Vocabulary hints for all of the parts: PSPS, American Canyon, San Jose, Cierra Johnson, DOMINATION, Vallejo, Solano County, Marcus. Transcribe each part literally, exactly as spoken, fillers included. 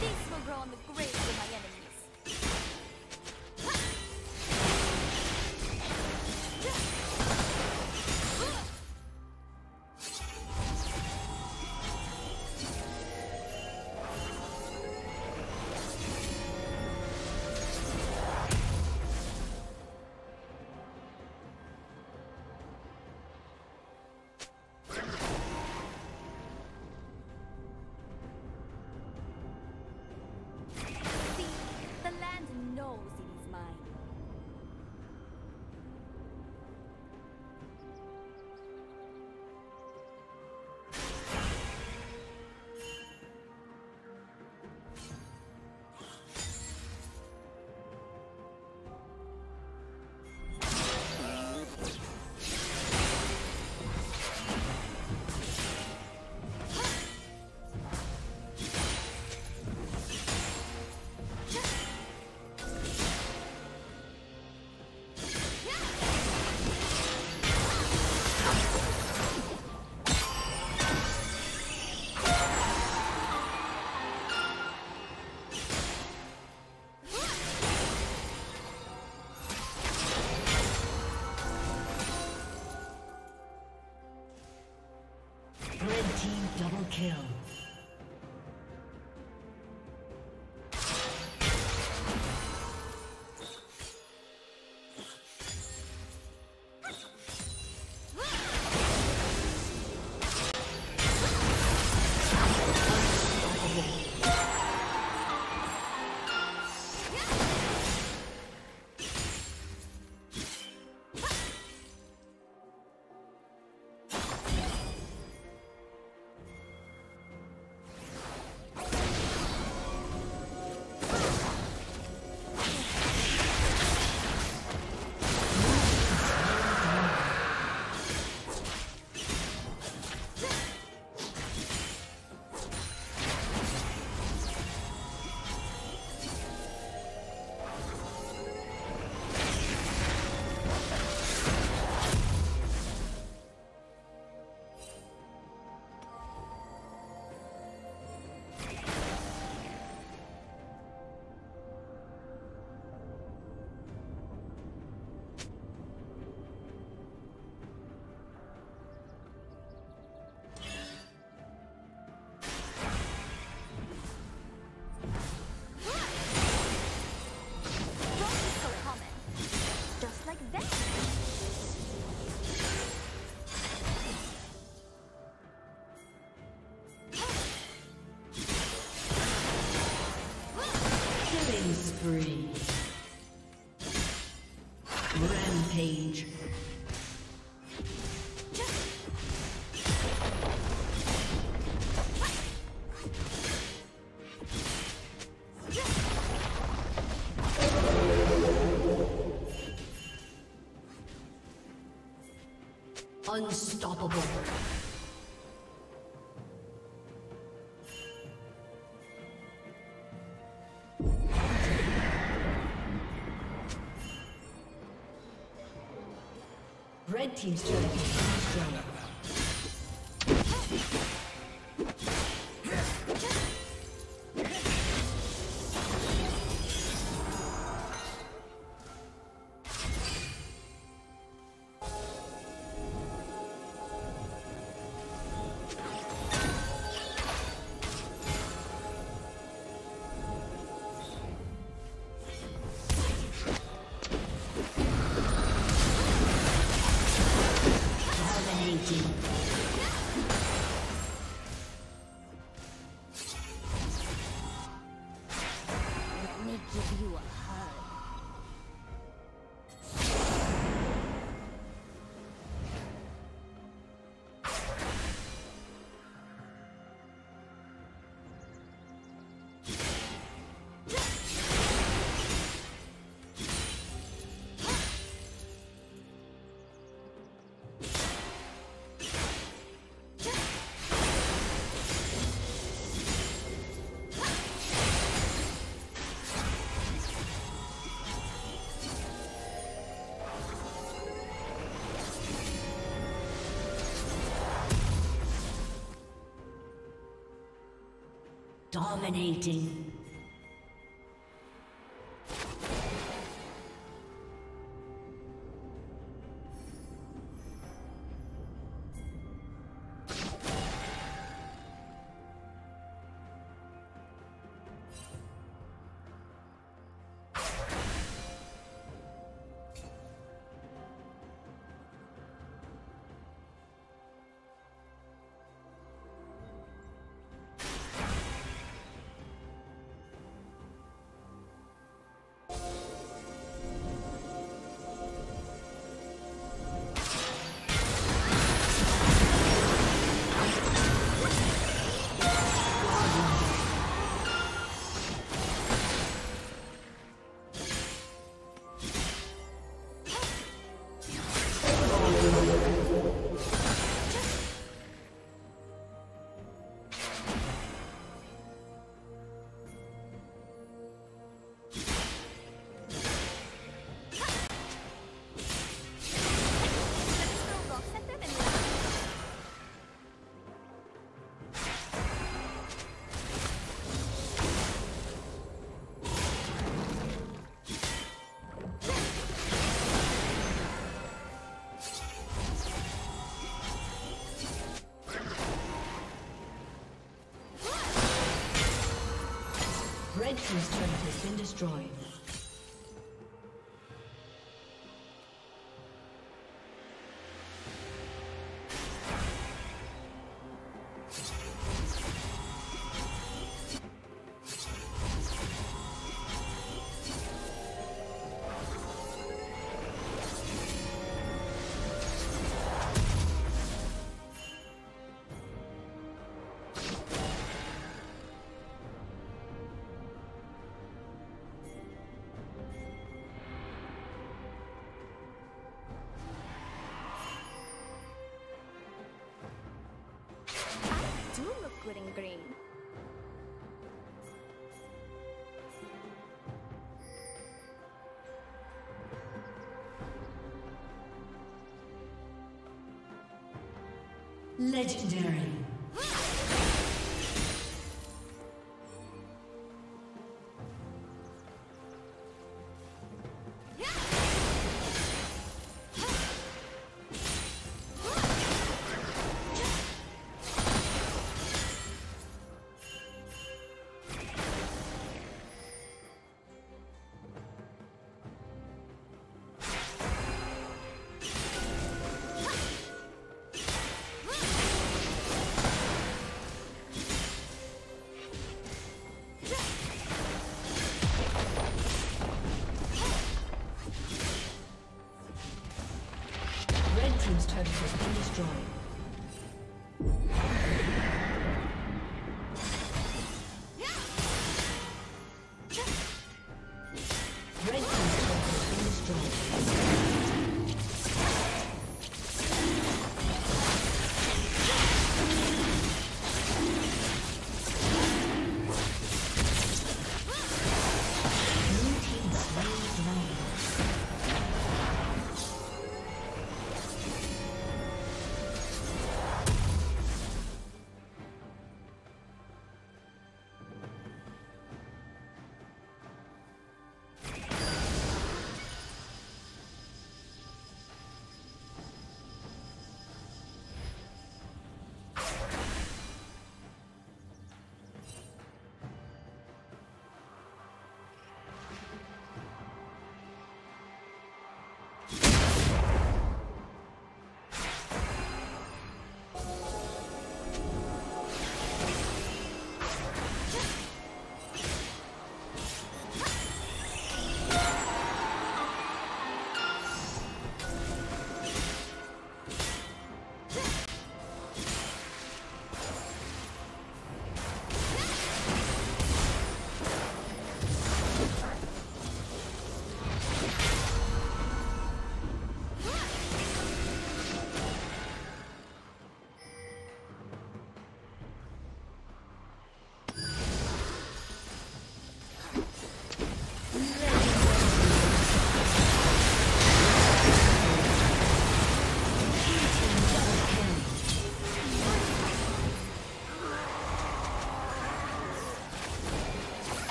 This will grow on the graves of my enemies. Kill. Spree. Rampage. Unstoppable. Red team's turret has been destroyed. Dominating. Red Team's turret has been destroyed. Green. Legendary.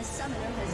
A summoner has